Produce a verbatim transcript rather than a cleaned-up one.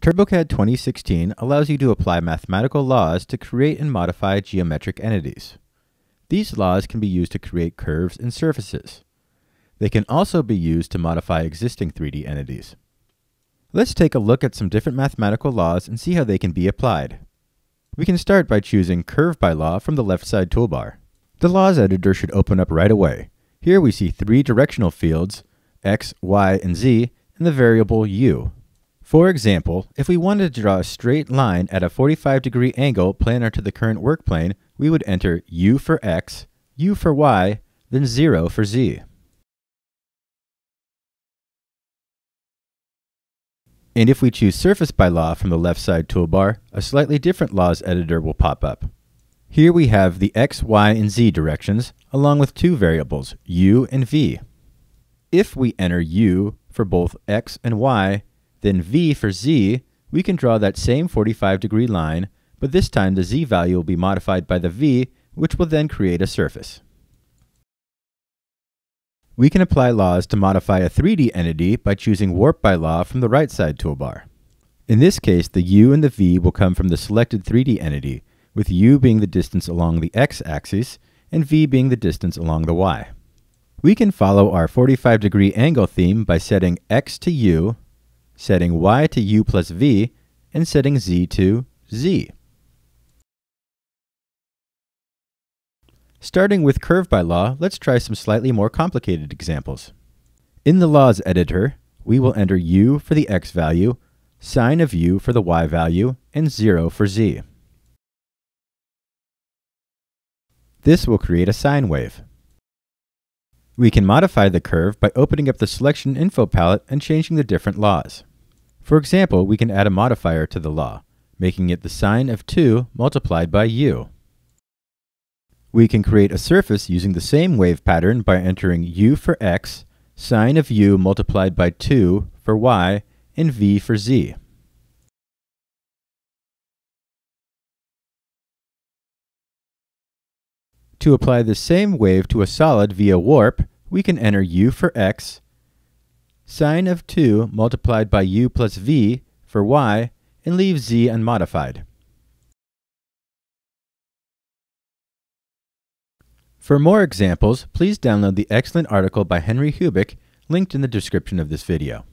TurboCAD twenty sixteen allows you to apply mathematical laws to create and modify geometric entities. These laws can be used to create curves and surfaces. They can also be used to modify existing three D entities. Let's take a look at some different mathematical laws and see how they can be applied. We can start by choosing Curve by Law from the left side toolbar. The Laws editor should open up right away. Here we see three directional fields, X, Y, and Z, and the variable U. For example, if we wanted to draw a straight line at a forty-five degree angle planar to the current work plane, we would enter U for X, U for Y, then zero for Z. And if we choose Surface by Law from the left side toolbar, a slightly different laws editor will pop up. Here we have the X, Y, and Z directions, along with two variables, U and V. If we enter U for both X and Y, then V for Z, we can draw that same forty-five degree line, but this time the Z value will be modified by the V, which will then create a surface. We can apply laws to modify a three D entity by choosing Warp by Law from the right side toolbar. In this case, the U and the V will come from the selected three D entity, with U being the distance along the X axis and V being the distance along the Y. We can follow our forty-five degree angle theme by setting X to U, setting Y to U plus V, and setting Z to Z. Starting with Curve by Law, let's try some slightly more complicated examples. In the Laws editor, we will enter U for the X value, sine of U for the Y value, and zero for Z. This will create a sine wave. We can modify the curve by opening up the Selection Info palette and changing the different laws. For example, we can add a modifier to the law, making it the sine of two multiplied by u. We can create a surface using the same wave pattern by entering u for x, sine of u multiplied by two for y, and v for z. To apply the same wave to a solid via warp, we can enter u for x, sine of two multiplied by u plus v for y, and leave z unmodified. For more examples, please download the excellent article by Henry Hubrich, linked in the description of this video.